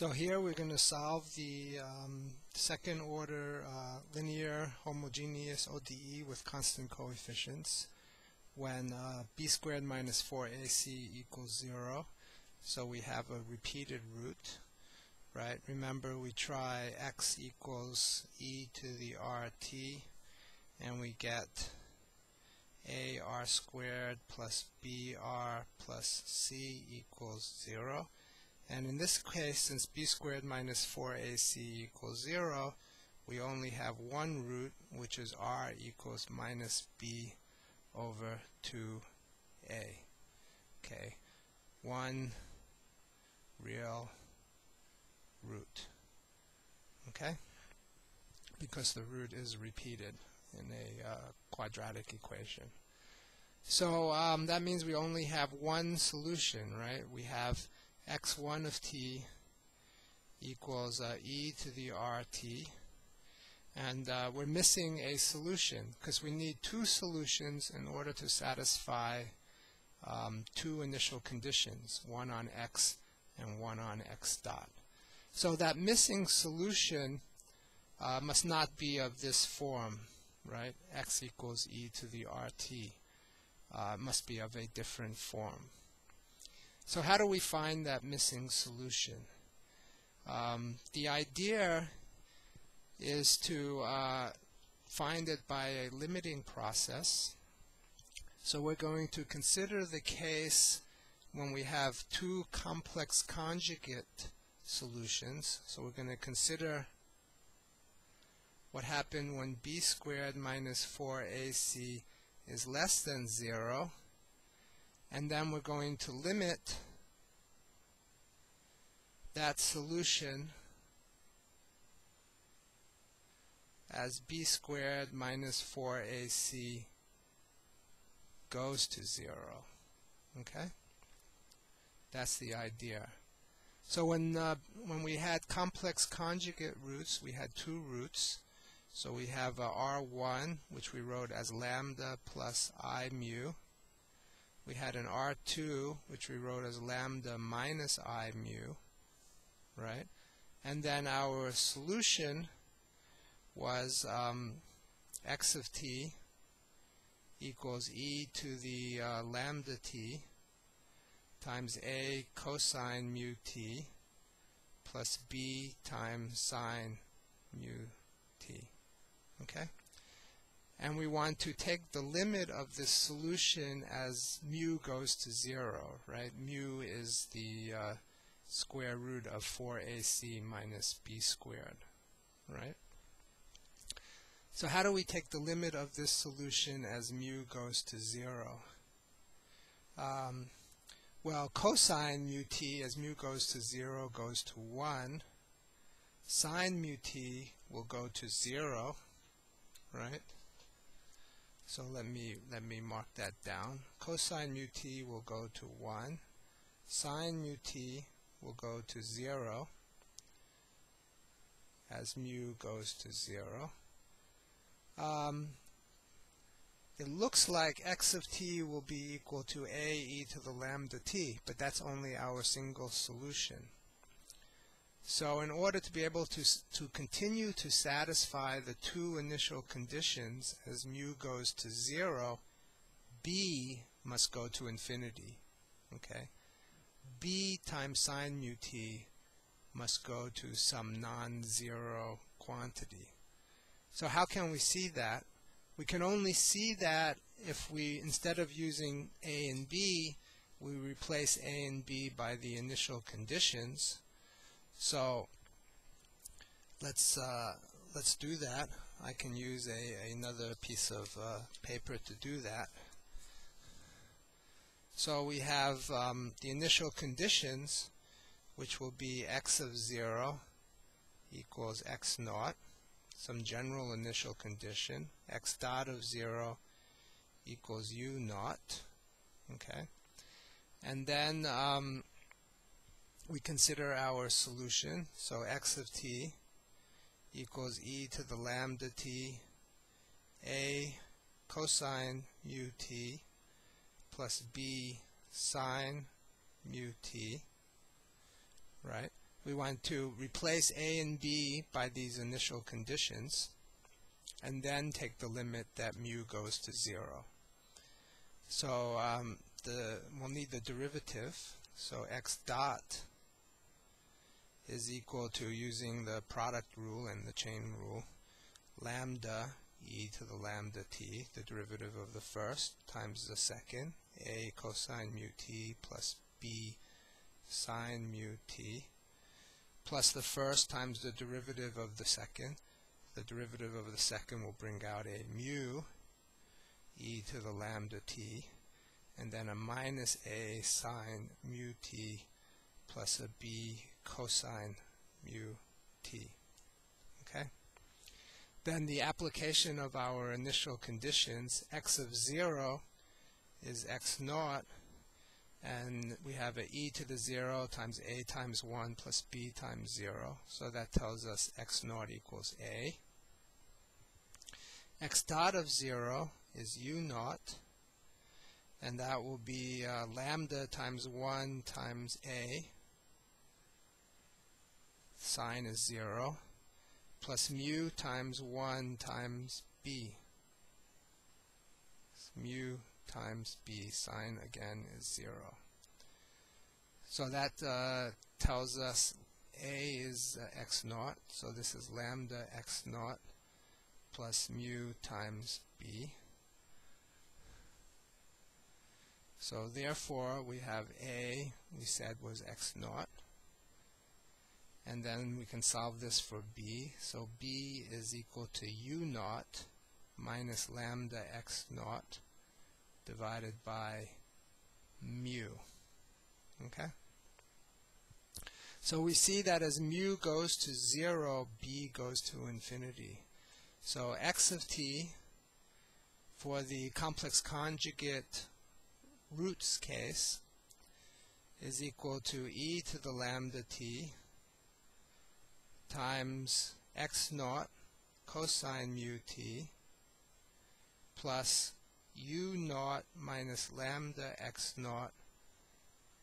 So here we're going to solve the second order linear homogeneous ODE with constant coefficients when b squared minus 4ac equals 0. So we have a repeated root, right? Remember, we try x equals e to the rt and we get ar squared plus br plus c equals 0. And in this case, since b squared minus 4ac equals 0, we only have one root, which is r equals minus b over 2a. Okay, one real root. Okay, because the root is repeated in a quadratic equation. So that means we only have one solution, right? We have x1 of t equals e to the rt, and we're missing a solution because we need two solutions in order to satisfy two initial conditions, one on x and one on x dot. So that missing solution must not be of this form, right? X equals e to the rt must be of a different form. So how do we find that missing solution? The idea is to find it by a limiting process. So we're going to consider the case when we have two complex conjugate solutions. So we're going to consider what happened when b squared minus 4ac is less than 0. And then we're going to limit that solution as b squared minus 4ac goes to 0. Okay? That's the idea. So when we had complex conjugate roots, we had two roots. So we have r1, which we wrote as lambda plus I mu. We had an R2, which we wrote as lambda minus I mu, right? And then our solution was x of t equals e to the lambda t times a cosine mu t plus b times sine mu t, okay? And we want to take the limit of this solution as mu goes to 0, right? Mu is the square root of 4ac minus b squared, right? So how do we take the limit of this solution as mu goes to 0? Well, cosine mu t as mu goes to 0 goes to 1. Sine mu t will go to 0, right? So let me mark that down. Cosine mu t will go to 1. Sine mu t will go to 0 as mu goes to 0. It looks like x of t will be equal to a e to the lambda t, but that's only our single solution. So in order to be able to continue to satisfy the two initial conditions as mu goes to 0, b must go to infinity, okay? b times sine mu t must go to some non-zero quantity. So how can we see that? We can only see that if we, instead of using a and b, we replace a and b by the initial conditions. So let's do that. I can use another piece of paper to do that. So we have the initial conditions, which will be x of 0 equals x naught, some general initial condition, x dot of 0 equals u naught, okay? And then we consider our solution, so x of t equals e to the lambda t a cosine mu t plus b sine mu t, right? we want to replace A and B by these initial conditions and then take the limit that mu goes to 0. So we'll need the derivative. So x dot is equal to, using the product rule and the chain rule, lambda e to the lambda t, the derivative of the first, times the second, a cosine mu t plus b sine mu t, plus the first times the derivative of the second. The derivative of the second will bring out a mu e to the lambda t, and then a minus a sine mu t plus a b cosine mu t. Okay? Then the application of our initial conditions, x of 0 is x naught, and we have a e to the 0 times a times 1 plus b times 0, so that tells us x naught equals a. X dot of 0 is u naught, and that will be lambda times 1 times a, sine is 0, plus mu times 1 times b. It's mu times b, sine again is 0. So that tells us a is x naught, so this is lambda x naught plus mu times b. So therefore we have a, we said was x naught, and then we can solve this for b. So b is equal to u naught minus lambda x naught divided by mu. Okay? So we see that as mu goes to 0, b goes to infinity. So x of t, for the complex conjugate roots case, is equal to e to the lambda t times x naught cosine mu t plus u naught minus lambda x naught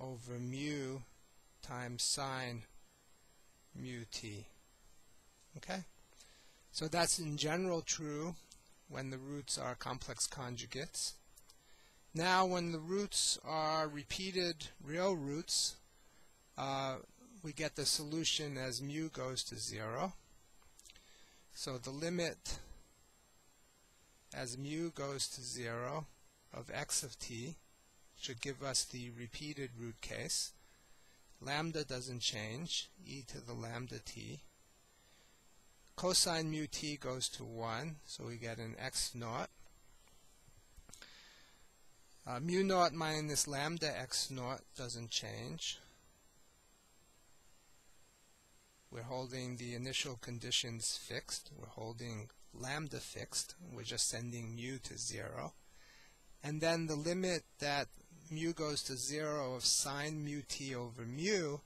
over mu times sine mu t. Okay? So that's in general true when the roots are complex conjugates. Now when the roots are repeated real roots, we get the solution as mu goes to 0. So the limit as mu goes to 0 of x of t should give us the repeated root case. Lambda doesn't change, e to the lambda t. Cosine mu t goes to 1, so we get an x naught. Mu naught minus lambda x naught doesn't change. We're holding the initial conditions fixed. We're holding lambda fixed. We're just sending mu to 0. And then the limit that mu goes to 0 of sine mu t over mu,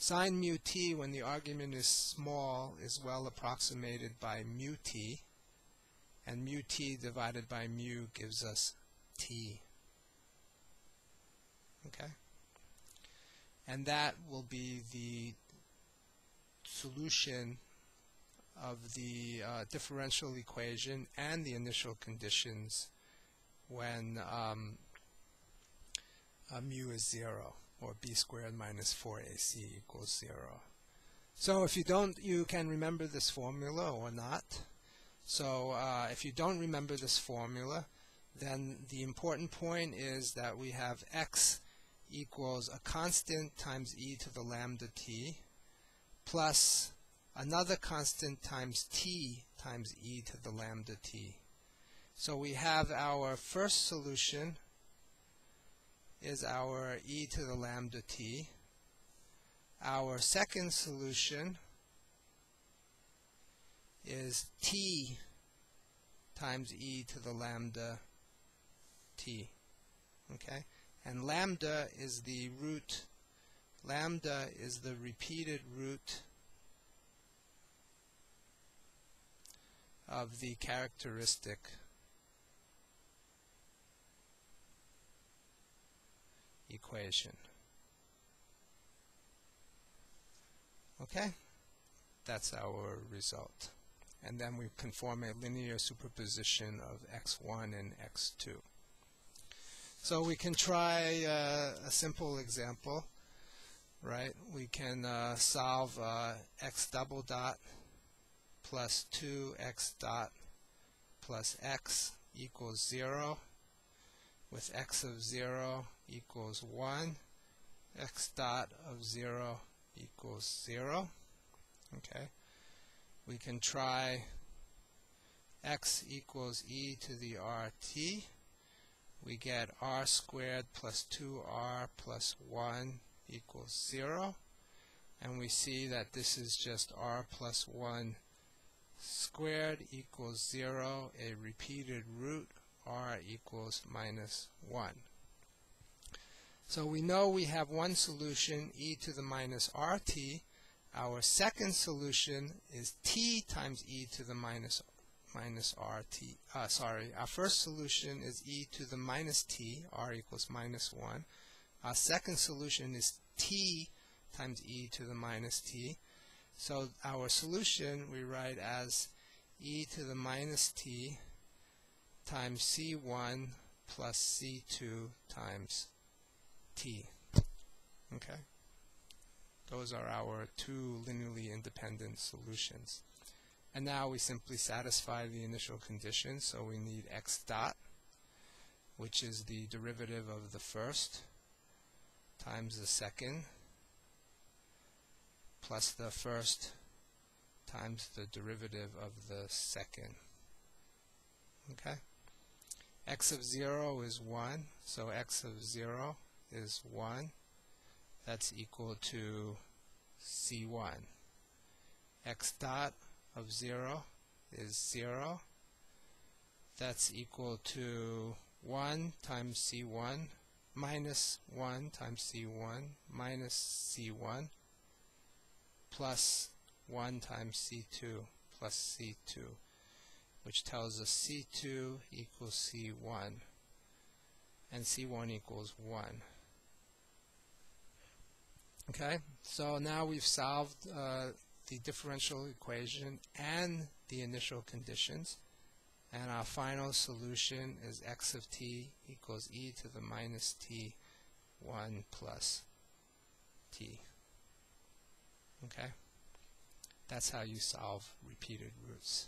sine mu t, when the argument is small, is well approximated by mu t. And mu t divided by mu gives us t. Okay? And that will be the solution of the differential equation and the initial conditions when mu is 0, or b squared minus 4ac equals 0. So if you don't, you can remember this formula or not. So if you don't remember this formula, then the important point is that we have x equals a constant times e to the lambda t plus another constant times t times e to the lambda t. So we have our first solution is our e to the lambda t. Our second solution is t times e to the lambda t. Okay? And lambda is the root. Lambda is the repeated root of the characteristic equation. Okay, that's our result. And then we conform a linear superposition of x1 and x2. So we can try a simple example, right? We can solve x double dot plus 2x dot plus x equals 0 with x of 0 equals 1, x dot of 0 equals 0. Okay, we can try x equals e to the RT. We get r squared plus 2r plus 1 equals 0, and we see that this is just r plus 1 squared equals 0, a repeated root, r equals minus 1. So we know we have one solution, e to the minus RT. Our second solution is t times e to the minus RT. Our first solution is e to the minus t, r equals minus 1. Our second solution is t times e to the minus t. So our solution we write as e to the minus t times c1 plus c2 times t. Okay? Those are our two linearly independent solutions. And now we simply satisfy the initial condition, so we need x dot, which is the derivative of the first times the second plus the first times the derivative of the second. Okay? X of 0 is 1, so x of 0 is 1. That's equal to C1. X dot of 0 is 0. That's equal to 1 times C1 minus 1 times C1 minus C1 plus 1 times C2 plus C2, which tells us C2 equals C1, and C1 equals 1. Okay, so now we've solved the differential equation and the initial conditions, and our final solution is x of t equals e to the minus t 1 plus t. Okay, that's how you solve repeated roots.